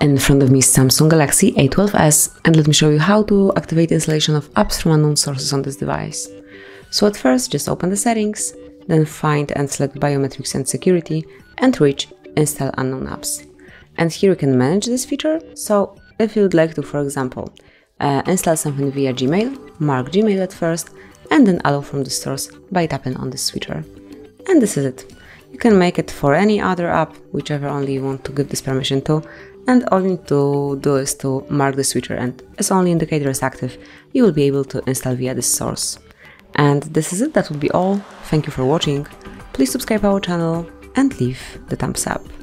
In front of me is Samsung Galaxy A12s, and let me show you how to activate installation of apps from unknown sources on this device. So at first, just open the settings, then find and select biometrics and security, and reach install unknown apps. And here you can manage this feature, so if you would like to, for example, install something via Gmail, mark Gmail at first, and then allow from the source by tapping on this switcher. And this is it. You can make it for any other app, whichever only you want to give this permission to, and all you need to do is to mark the switcher, and as only indicator is active, you will be able to install via this source. And this is it, that would be all. Thank you for watching, please subscribe our channel and leave the thumbs up.